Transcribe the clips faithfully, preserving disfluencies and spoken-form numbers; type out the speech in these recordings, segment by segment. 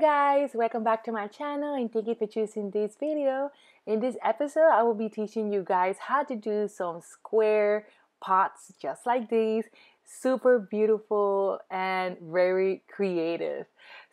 Guys, welcome back to my channel and thank you for choosing this video. In this episode, I will be teaching you guys how to do some square pots just like these. Super beautiful and very creative.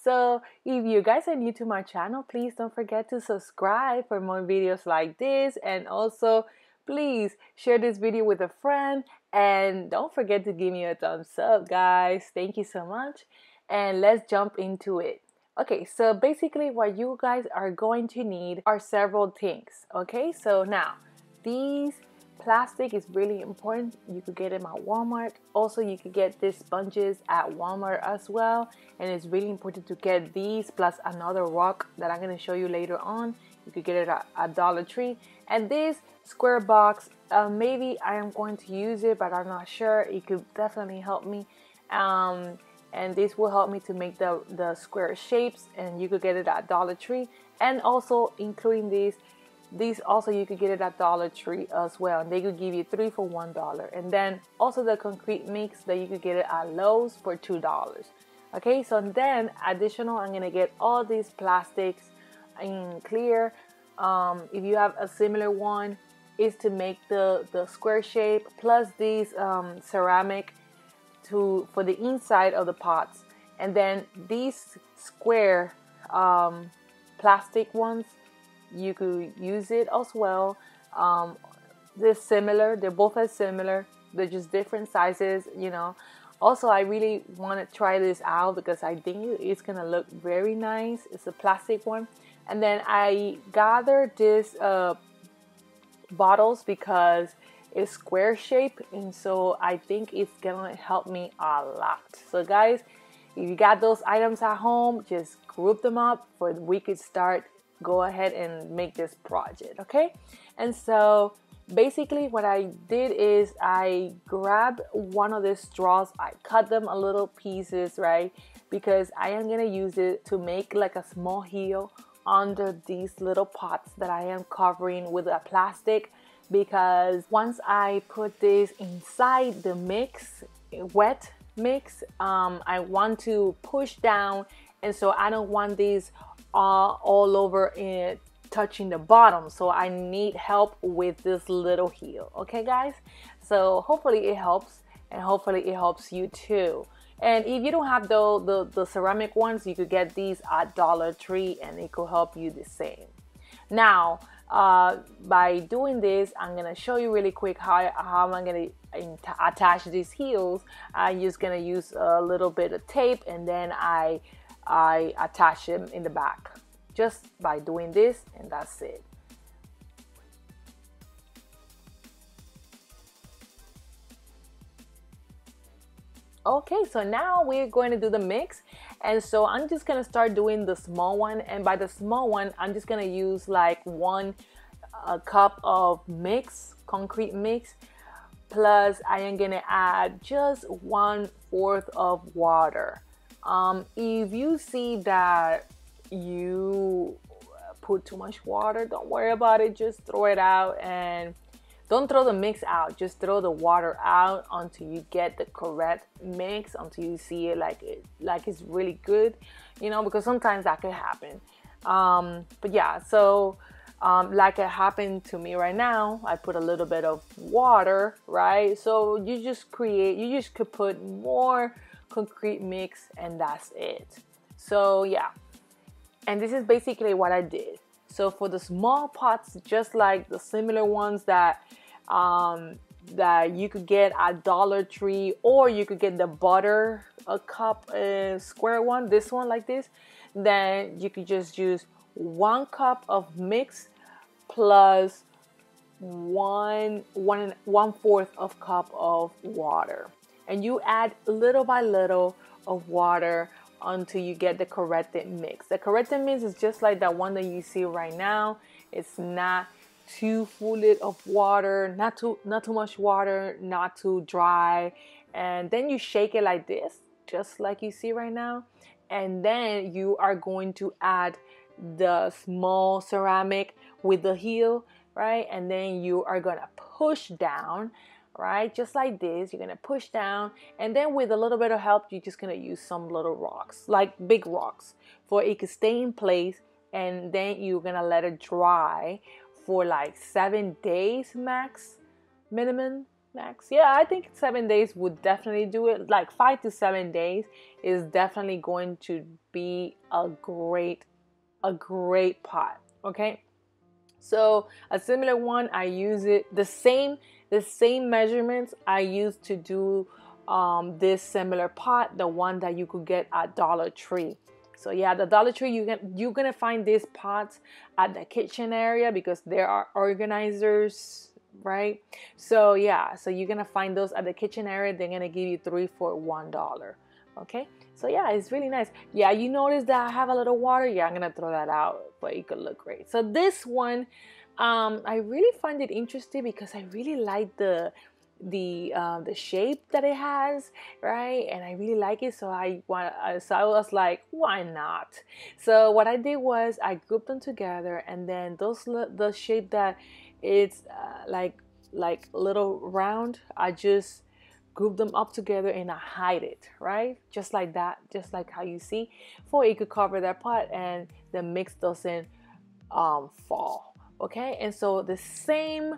So if you guys are new to my channel, please don't forget to subscribe for more videos like this, and also please share this video with a friend and don't forget to give me a thumbs up, guys. Thank you so much, and let's jump into it. Okay, so basically what you guys are going to need are several things. Okay, so now these plastic is really important. You could get them at Walmart. Also, you could get these sponges at Walmart as well. And it's really important to get these plus another rock that I'm going to show you later on. You could get it at, at Dollar Tree. And this square box, uh, maybe I am going to use it, but I'm not sure. It could definitely help me. Um, And this will help me to make the, the square shapes, and you could get it at Dollar Tree. And also including these, these also you could get it at Dollar Tree as well. And they could give you three for one dollar. And then also the concrete mix that you could get it at Lowe's for two dollars. Okay, so then additional, I'm gonna get all these plastics in clear. Um, if you have a similar one, is to make the, the square shape plus these um, ceramic. To, for the inside of the pots, and then these square um, plastic ones, you could use it as well. Um, they're similar, they're both as similar, they're just different sizes, you know. Also, I really want to try this out because I think it's gonna look very nice. It's a plastic one, and then I gathered these uh, bottles because a square shape, and so I think it's gonna help me a lot. So guys, if you got those items at home, just group them up for we could start, go ahead and make this project. Okay, and so basically what I did is I grabbed one of the straws, I cut them a little pieces, right, because I am gonna use it to make like a small heel under these little pots that I am covering with a plastic. Because once I put this inside the mix, wet mix, um, I want to push down, and so I don't want these all, all over it touching the bottom. So I need help with this little heel. Okay guys, so hopefully it helps, and hopefully it helps you too. And if you don't have the, the, the ceramic ones, you could get these at Dollar Tree and it could help you the same. Now, Uh, by doing this, I'm gonna show you really quick how, how I'm gonna attach these heels. I'm just gonna use a little bit of tape, and then I, I attach them in the back. Just by doing this, and that's it. Okay, so now we're going to do the mix, and so I'm just going to start doing the small one, and by the small one I'm just going to use like one a cup of mix, concrete mix, plus I am going to add just one fourth of water. Um, if you see that you put too much water, don't worry about it, just throw it out. And don't throw the mix out, just throw the water out until you get the correct mix, until you see it like it like it's really good, you know, because sometimes that could happen. Um, but yeah, so um, like it happened to me right now, I put a little bit of water, right? So you just create, you just could put more concrete mix, and that's it. So yeah, and this is basically what I did. So for the small pots, just like the similar ones that um, that you could get at Dollar Tree, or you could get the butter a cup uh, square one, this one like this, then you could just use one cup of mix plus one, one, one fourth of cup of water. And you add little by little of water until you get the corrected mix. The corrected mix is just like that one that you see right now. It's not too full of water, not too not too much water, not too dry. And then you shake it like this, just like you see right now. And then you are going to add the small ceramic with the heel, right? And then you are gonna push down right? Just like this, you're gonna push down, and then with a little bit of help, you're just gonna use some little rocks, like big rocks, for it could stay in place, and then you're gonna let it dry for like seven days max, minimum max. Yeah, I think seven days would definitely do it. Like five to seven days is definitely going to be a great, a great pot, okay? So a similar one, I use it, the same, the same measurements I used to do um, this similar pot, the one that you could get at Dollar Tree. So yeah, the Dollar Tree, you can, you're gonna find these pots at the kitchen area because there are organizers, right? So yeah, so you're gonna find those at the kitchen area. They're gonna give you three for one dollar. Okay, so yeah, it's really nice. Yeah, you notice that I have a little water. Yeah, I'm gonna throw that out, but it could look great. So this one, um, I really find it interesting because I really like the the uh, the shape that it has, right? And I really like it, so I want. So I was like, why not? So what I did was I grouped them together, and then those the shape that it's uh, like like little round, I just group them up together and I hide it, right? Just like that, just like how you see, for it could cover that pot and the mix doesn't um, fall, okay? And so the same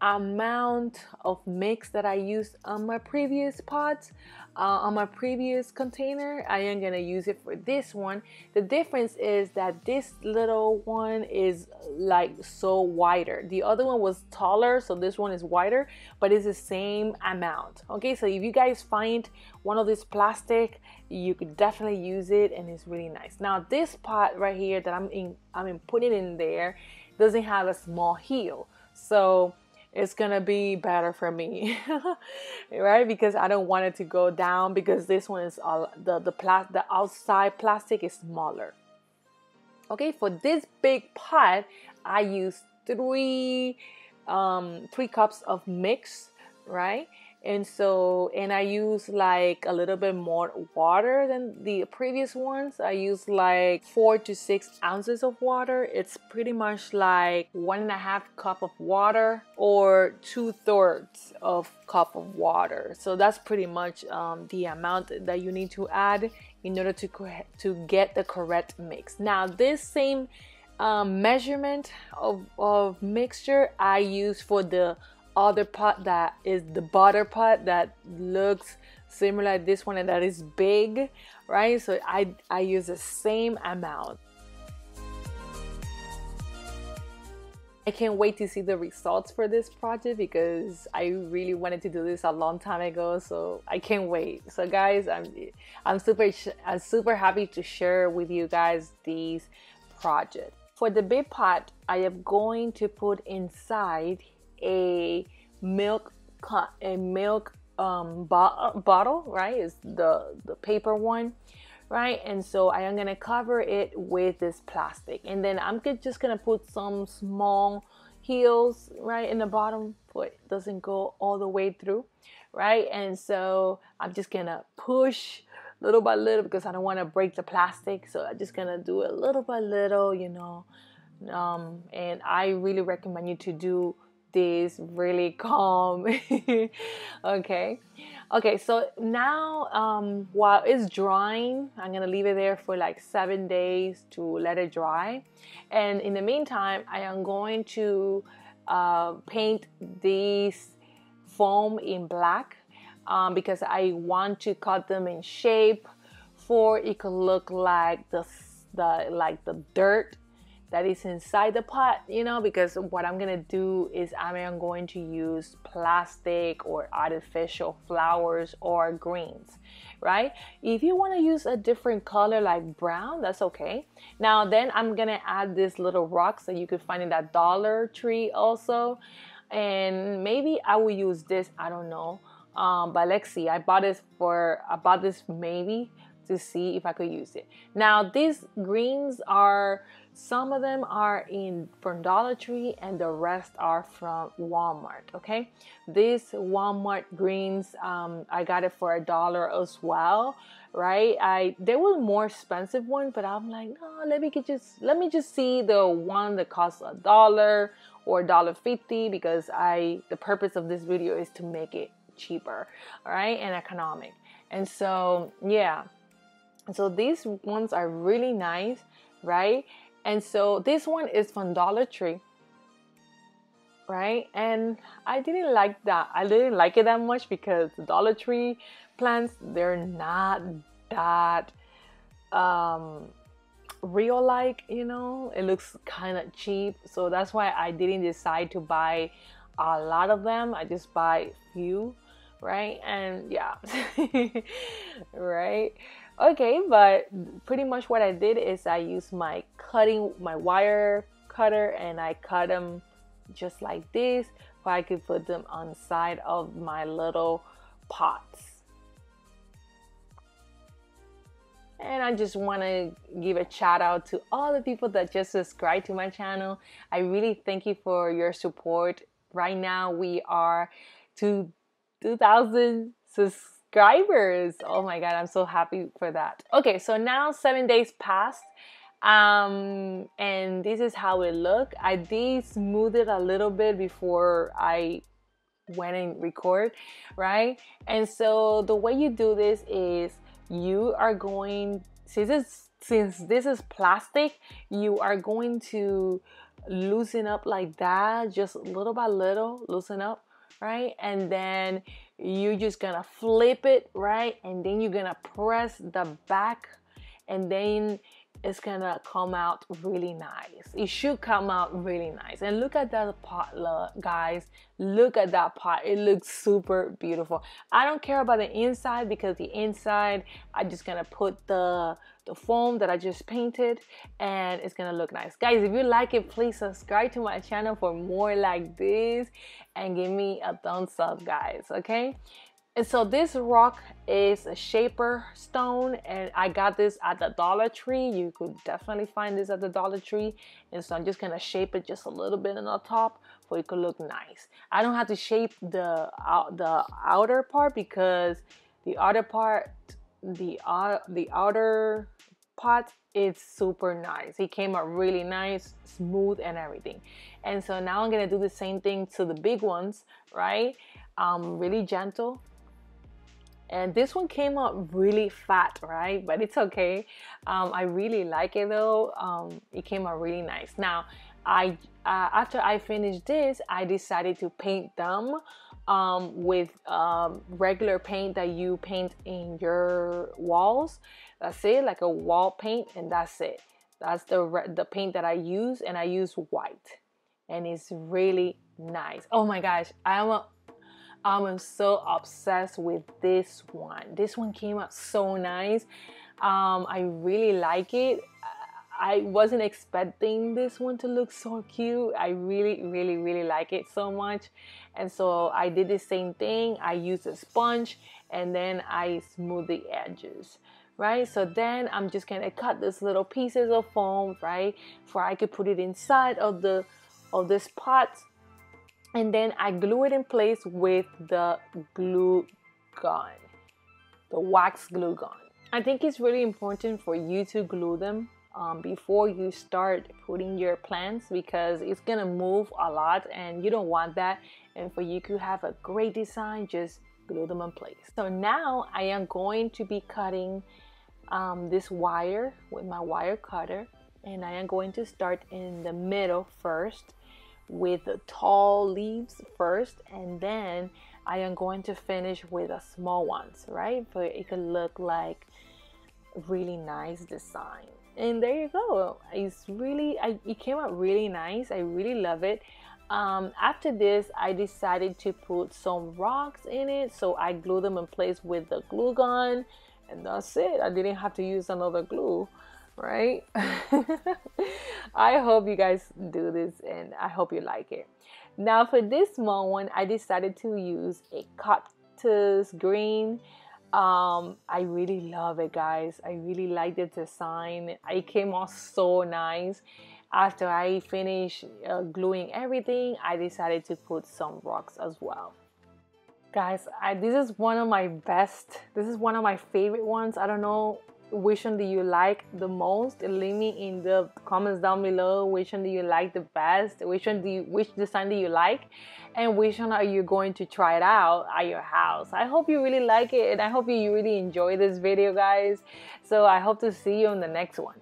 amount of mix that I used on my previous pot, uh, on my previous container, I am gonna use it for this one. The difference is that this little one is like so wider. The other one was taller, so this one is wider, but it's the same amount. Okay, so if you guys find one of these plastic, you could definitely use it, and it's really nice. Now this pot right here that I'm in, I mean, putting in there, doesn't have a small heel, so it's gonna be better for me, right? Because I don't want it to go down, because this one is all the the pla the outside plastic is smaller. Okay, for this big pot, I use three um, three cups of mix, right? And so, and I use like a little bit more water than the previous ones. I use like four to six ounces of water. It's pretty much like one and a half cup of water or two thirds of cup of water. So that's pretty much um, the amount that you need to add in order to, to get the correct mix. Now this same um, measurement of, of mixture I use for the other pot, that is the butter pot that looks similar to this one and that is big, right? So I, I use the same amount. I can't wait to see the results for this project because I really wanted to do this a long time ago, so I can't wait. So guys, I'm, I'm, super, I'm super happy to share with you guys these projects. For the big pot, I am going to put inside a milk a milk um, bo bottle, right? Is the the paper one, right? And so I am gonna cover it with this plastic, and then I'm just gonna put some small heels right in the bottom, but it doesn't go all the way through, right? And so I'm just gonna push little by little because I don't want to break the plastic, so I'm just gonna do it little by little, you know. Um, and I really recommend you to do this really calm. okay okay so now um while it's drying, I'm gonna leave it there for like seven days to let it dry, and in the meantime I am going to uh paint these foam in black um, because I want to cut them in shape for it could look like the the like the dirt that is inside the pot, you know, because what I'm gonna do is I'm going to use plastic or artificial flowers or greens, right? If you wanna use a different color like brown, that's okay. Now then I'm gonna add these little rocks that you could find in that Dollar Tree also. And maybe I will use this, I don't know. Um, but let's see, I bought this for, I bought this maybe to see if I could use it. Now these greens are, some of them are in from Dollar Tree and the rest are from Walmart, okay? These Walmart greens, um, I got it for a dollar as well, right? I They were more expensive one, but I'm like, no, let me get just, let me just see the one that costs a dollar or a dollar fifty, because I, the purpose of this video is to make it cheaper, all right, and economic. And so, yeah, so these ones are really nice, right? And so this one is from Dollar Tree, right? And I didn't like that. I didn't like it that much because Dollar Tree plants, they're not that um, real-like, you know? It looks kind of cheap. So that's why I didn't decide to buy a lot of them. I just buy a few, right? And yeah, right? Okay, but pretty much what I did is I used my cutting, my wire cutter, and I cut them just like this, so I could put them on the side of my little pots. And I just want to give a shout out to all the people that just subscribe to my channel. I really thank you for your support. Right now we are to two thousand subscribers. Subscribers. Oh my god, I'm so happy for that. Okay, so now seven days passed, um, and this is how it looked. I did smooth it a little bit before I went and record, right? And so the way you do this is you are going, since it's, since this is plastic, you are going to loosen up like that, just little by little, loosen up, right? And then you're just gonna flip it, right? And then you're gonna press the back, and then it's gonna come out really nice. It should come out really nice. And look at that pot, guys. Look at that pot. It looks super beautiful. I don't care about the inside, because the inside, I'm just gonna put the the foam that I just painted, and it's gonna look nice. Guys, if you like it, please subscribe to my channel for more like this, and give me a thumbs up, guys, okay? And so this rock is a shaper stone, and I got this at the Dollar Tree. You could definitely find this at the Dollar Tree. And so I'm just gonna shape it just a little bit on the top so it could look nice. I don't have to shape the uh, the outer part, because the outer part, the uh, the outer pot, it's super nice. It came out really nice, smooth and everything. And so now I'm gonna do the same thing to the big ones, right? Um, really gentle. And this one came out really fat, right? But it's okay. Um, I really like it though. Um, it came out really nice. Now, I uh, after I finished this, I decided to paint them um, with um, regular paint that you paint in your walls. That's it, like a wall paint, and that's it. That's the the paint that I use, and I use white, and it's really nice. Oh my gosh, I'm a I'm so obsessed with this one. This one came out so nice. Um, I really like it. I wasn't expecting this one to look so cute. I really, really, really like it so much. And so I did the same thing. I used a sponge, and then I smoothed the edges, right? So then I'm just gonna cut these little pieces of foam, right? For I could put it inside of the of this pot. And then I glue it in place with the glue gun, the wax glue gun. I think it's really important for you to glue them um, before you start putting your plants, because it's gonna move a lot and you don't want that. And for you to have a great design, just glue them in place. So now I am going to be cutting um, this wire with my wire cutter, and I am going to start in the middle first, with the tall leaves first, and then I am going to finish with the small ones, right? But it could look like really nice design. And there you go. It's really, I, it came out really nice. I really love it. Um, after this, I decided to put some rocks in it, so I glued them in place with the glue gun, and that's it. I didn't have to use another glue, right? I hope you guys do this, and I hope you like it. Now for this small one, I decided to use a cactus green Um, I really love it, guys. I really like the design. It came out so nice. After I finished uh, gluing everything, I decided to put some rocks as well. Guys, I, this is one of my best. This is one of my favorite ones. I don't know which one do you like the most. Leave me in the comments down below which one do you like the best, which one do you, which design do you like, and which one are you going to try it out at your house. I hope you really like it, and I hope you really enjoy this video, guys. So I hope to see you on the next one.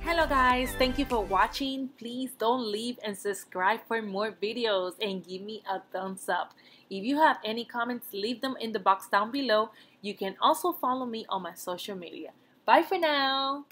Hello guys, thank you for watching. Please don't leave and subscribe for more videos and give me a thumbs up. If you have any comments, leave them in the box down below. You can also follow me on my social media. Bye for now.